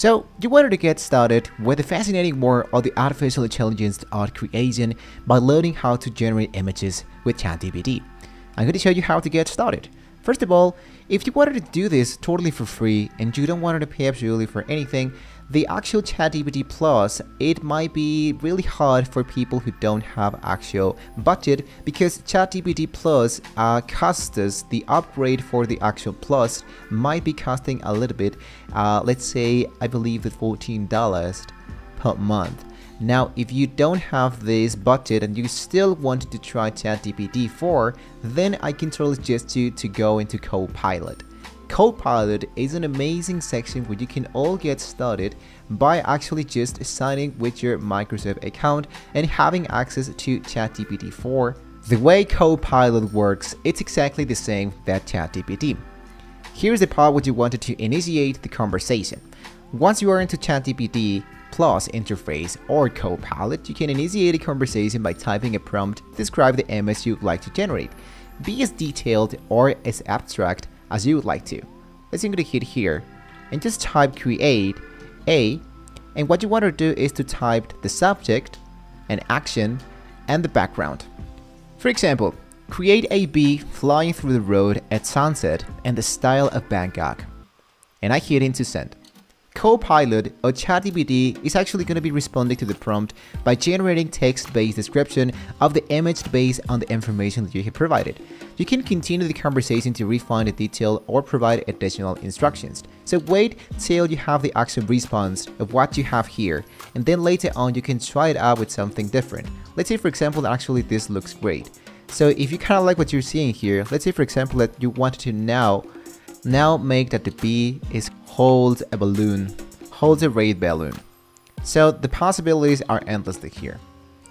So you wanted to get started with the fascinating world of the artificial intelligence art creation by learning how to generate images with ChatGPT. I'm going to show you how to get started. First of all, if you wanted to do this totally for free and you don't want to pay absolutely for anything, the actual ChatGPT Plus, it might be really hard for people who don't have actual budget, because ChatGPT Plus costs us, the upgrade for the actual Plus might be costing a little bit, let's say I believe the $14 per month. Now, if you don't have this budget and you still want to try ChatGPT 4, then I can totally suggest you to go into Copilot. Copilot is an amazing section where you can all get started by actually just signing with your Microsoft account and having access to ChatGPT 4. The way Copilot works, it's exactly the same that ChatGPT. Here's the part where you wanted to initiate the conversation. Once you are into ChatGPT Plus interface or Copilot, you can initiate a conversation by typing a prompt to describe the image you'd like to generate. Be as detailed or as abstract as you would like to. Let's go to hit here and just type create a, and what you want to do is to type the subject, an action, and the background. For example, create a bee flying through the road at sunset and the style of Bangkok. And I hit into send. Copilot or ChatGPT is actually going to be responding to the prompt by generating text-based description of the image based on the information that you have provided. You can continue the conversation to refine the detail or provide additional instructions. So wait till you have the actual response of what you have here, and then later on you can try it out with something different. Let's say for example that actually this looks great. So if you kind of like what you're seeing here, let's say for example that you wanted to now make that the bee is holds a red balloon. So the possibilities are endlessly here.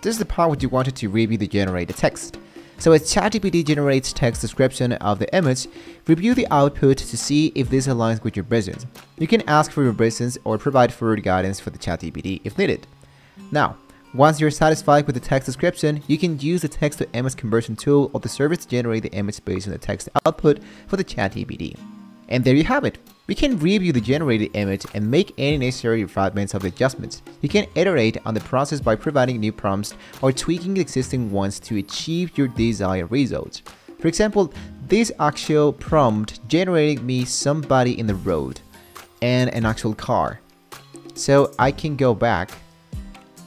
This is the part where you wanted to review the generated text. So as ChatGPT generates text description of the image, review the output to see if this aligns with your business. You can ask for your business or provide further guidance for the ChatGPT if needed. Now, once you're satisfied with the text description, you can use the text-to-image conversion tool of the service to generate the image based on the text output for the ChatGPT. And there you have it. We can review the generated image and make any necessary refinements of the adjustments. You can iterate on the process by providing new prompts or tweaking the existing ones to achieve your desired results. For example, this actual prompt generated me somebody in the road and an actual car. So I can go back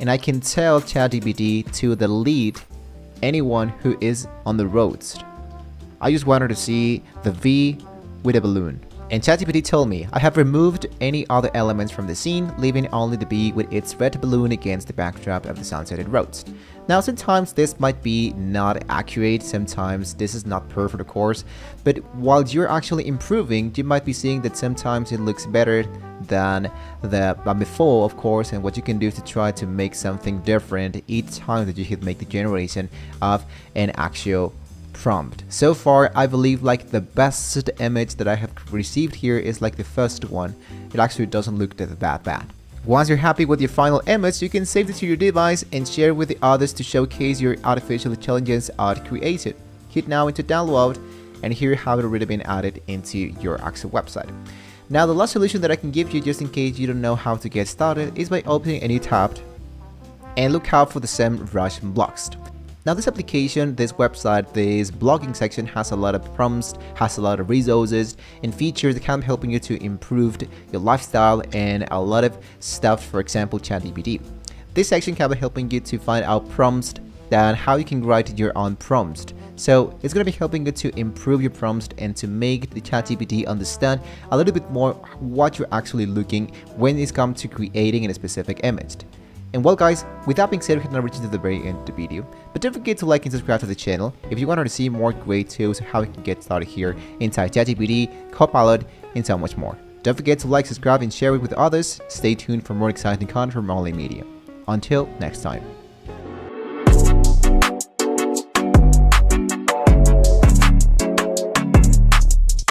and I can tell ChatGPT to delete anyone who is on the roads. I just wanted to see the V with a balloon. And ChatGPT told me, I have removed any other elements from the scene, leaving only the bee with its red balloon against the backdrop of the sunsetted roads. Now, sometimes this might be not accurate, sometimes this is not perfect, of course, but while you're actually improving, you might be seeing that sometimes it looks better than before, of course, and what you can do is to try to make something different each time that you hit make the generation of an actual prompt. So far, I believe like the best image that I have received here is like the first one. It actually doesn't look that bad. Once you're happy with your final image, you can save it to your device and share it with the others to showcase your artificial intelligence art created. Hit now into download, and here you have it already been added into your actual website. Now, the last solution that I can give you, just in case you don't know how to get started, is by opening a new tab and look out for the same Russian blocks. Now, this application, this website, this blogging section has a lot of prompts, has a lot of resources and features that can be helping you to improve your lifestyle and a lot of stuff, for example, ChatGPT. This section can be helping you to find out prompts and how you can write your own prompts. So it's going to be helping you to improve your prompts and to make the ChatGPT understand a little bit more what you're actually looking when it comes to creating a specific image. And well guys, with that being said, we have now reached to the very end of the video, but don't forget to like and subscribe to the channel if you wanted to see more great tips on how you can get started here inside ChatGPT, Copilot, and so much more. Don't forget to like, subscribe, and share it with others. Stay tuned for more exciting content from Molly Media. Until next time.